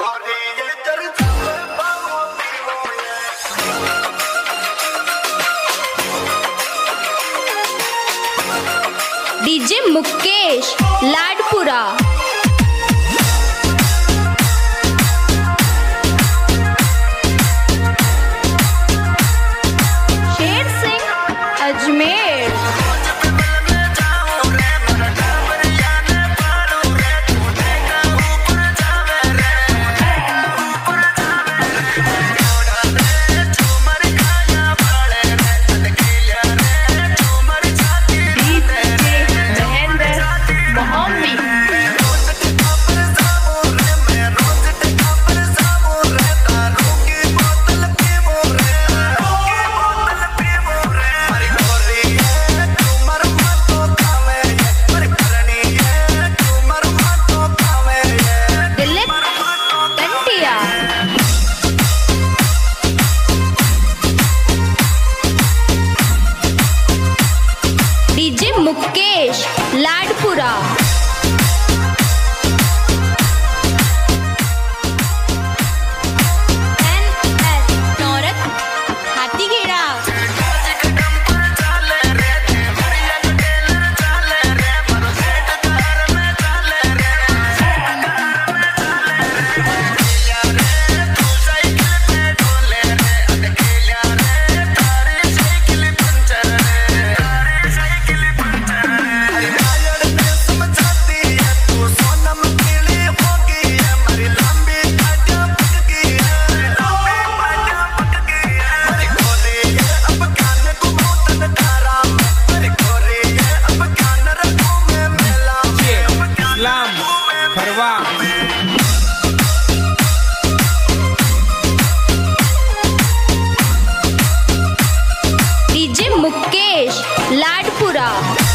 DJ Mukesh Ladpura. DJ Mukesh Ladpura. DJ Mukesh Ladpura.